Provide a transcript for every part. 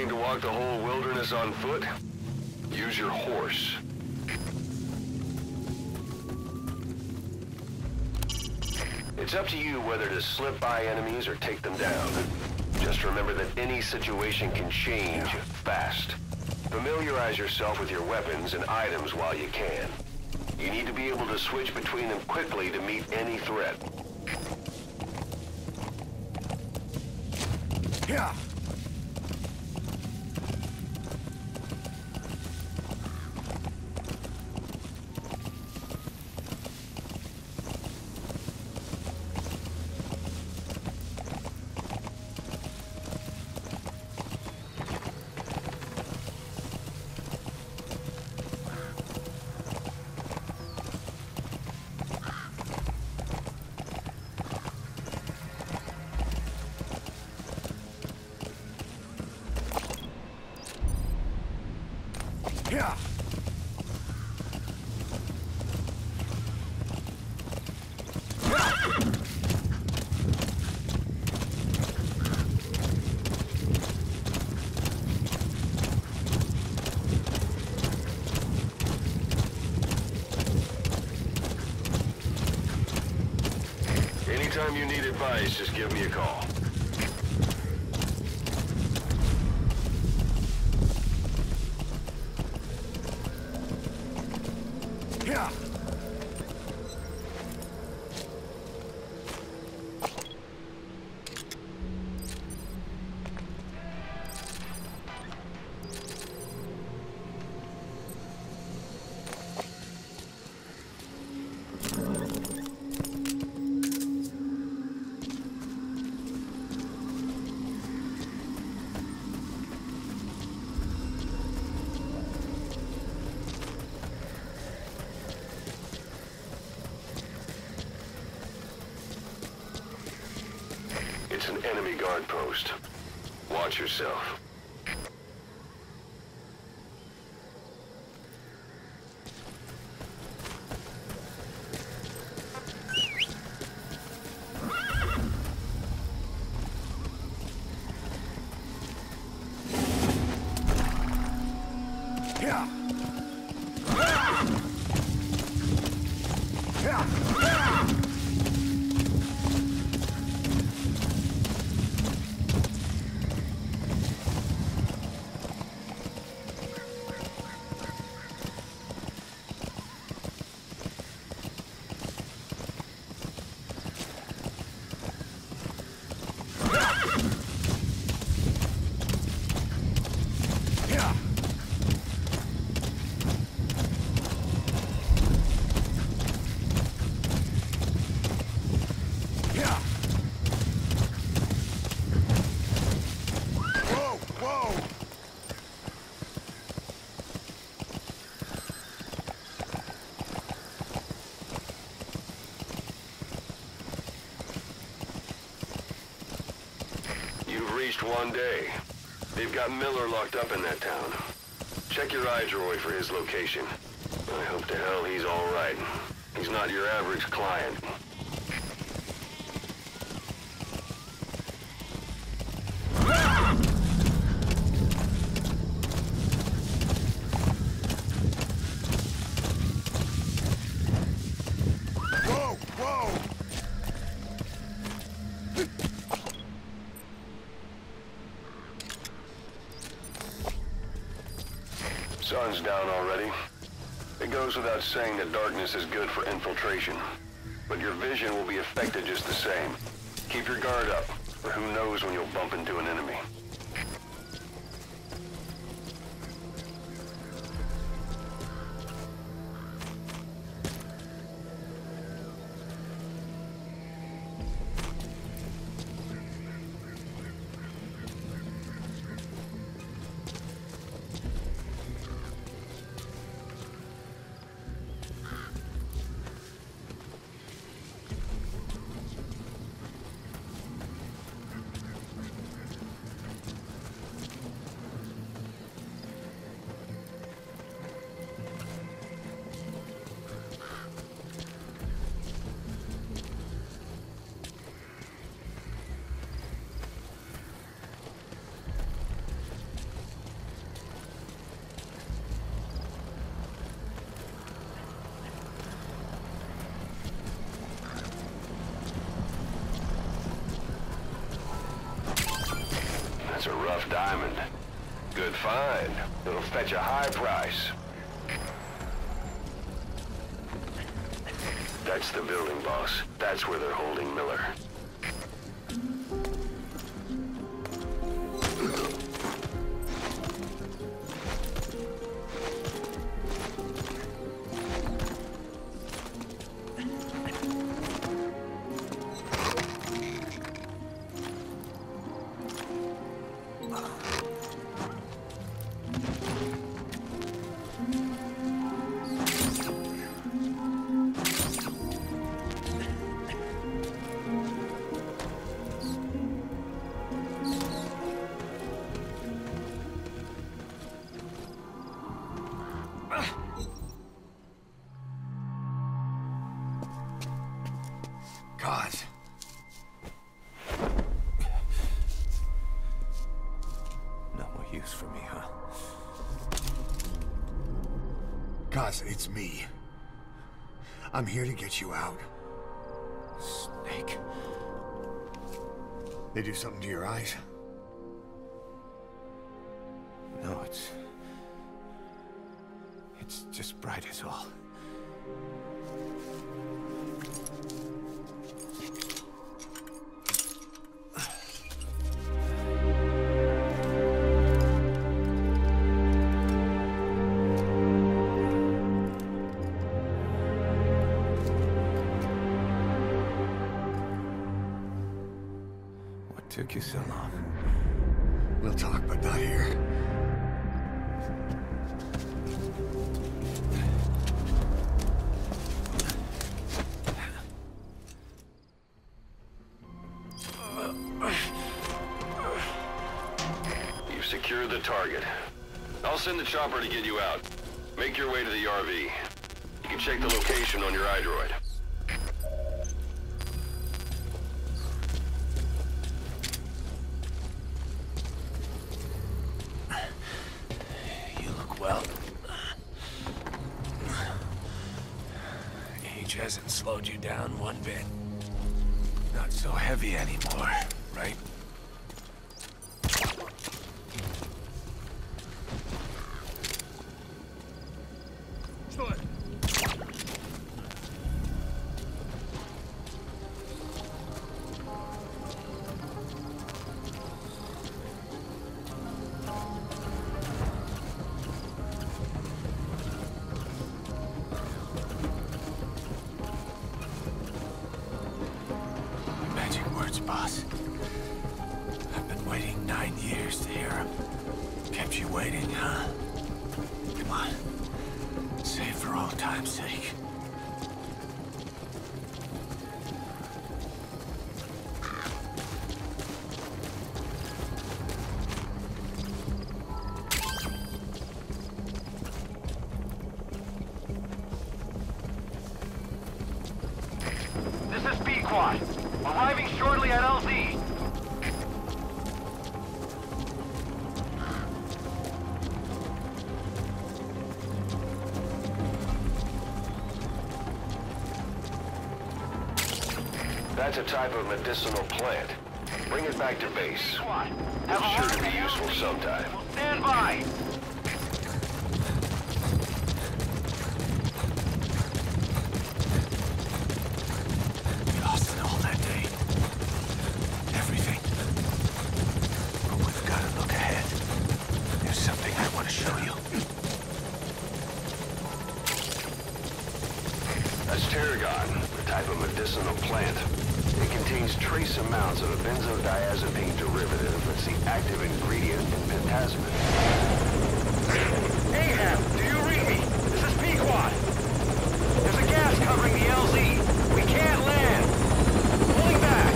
planning to walk the whole wilderness on foot? Use your horse. It's up to you whether to slip by enemies or take them down. Just remember that any situation can change fast. Familiarize yourself with your weapons and items while you can. You need to be able to switch between them quickly to meet any threat. Yeah. Anytime you need advice, just give me a call. It's an enemy guard post. Watch yourself. One day. They've got Miller locked up in that town. Check your iDroid for his location. I hope to hell he's all right. He's not your average client. Sun's down already. It goes without saying that darkness is good for infiltration, but your vision will be affected just the same. Keep your guard up, for who knows when you'll bump into an enemy. That's a rough diamond. Good find. It'll fetch a high price. That's the building, boss. That's where they're holding Miller. Kaz. No more use for me, huh? Kaz, it's me. I'm here to get you out. Snake. They do something to your eyes? No, it's just bright as all. Took you so long. We'll talk, but not here. You've secured the target. I'll send the chopper to get you out. Make your way to the RV. You can check the location on your iDroid. Hasn't slowed you down one bit. Not so heavy anymore, right? Boss, I've been waiting 9 years to hear him. Kept you waiting, huh? Come on, save for old time's sake. This is B Quad. Arriving shortly at LZ. That's a type of medicinal plant. Bring it back to base. It's sure to be useful sometime. Stand by! That's tarragon, a type of medicinal plant. It contains trace amounts of a benzodiazepine derivative that's the active ingredient in pentazocine. Ahab, do you read me? This is Pequod. There's a gas covering the LZ. We can't land. Pulling back.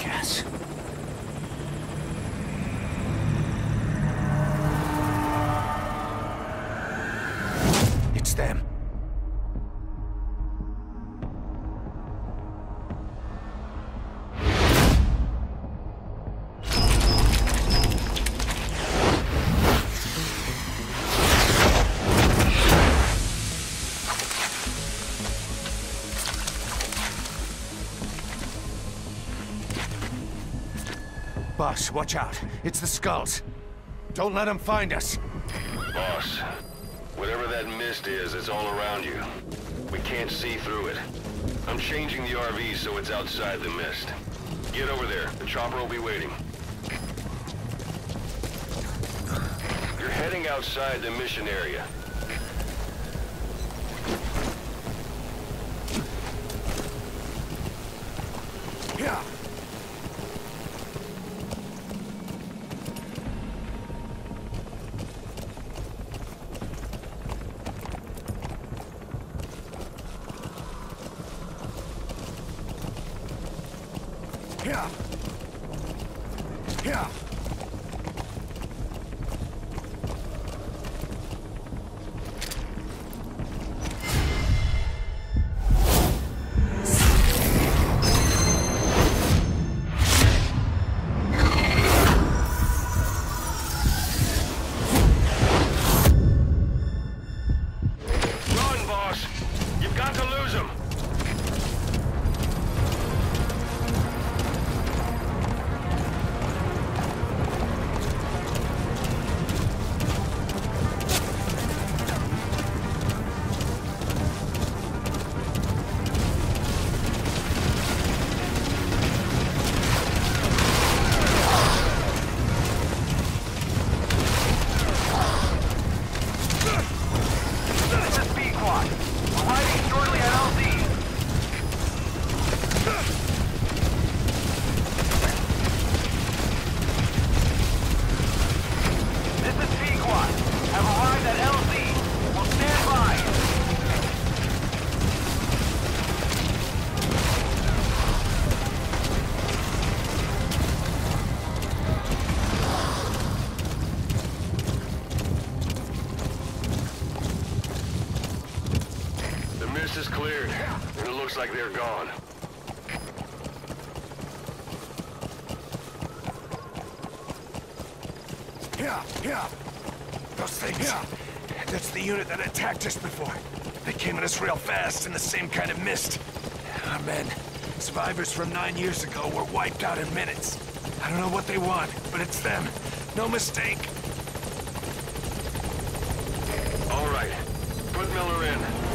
Gas. Them. Boss, watch out. It's the skulls. Don't let them find us. Boss, whatever that mist is, it's all around you. We can't see through it. I'm changing the RV so it's outside the mist. Get over there. The chopper will be waiting. You're heading outside the mission area. Yeah. Like they're gone. Yeah. Those things. Yeah. That's the unit that attacked us before. They came at us real fast in the same kind of mist. Our men, survivors from 9 years ago, were wiped out in minutes. I don't know what they want, but it's them. No mistake. All right. Put Miller in.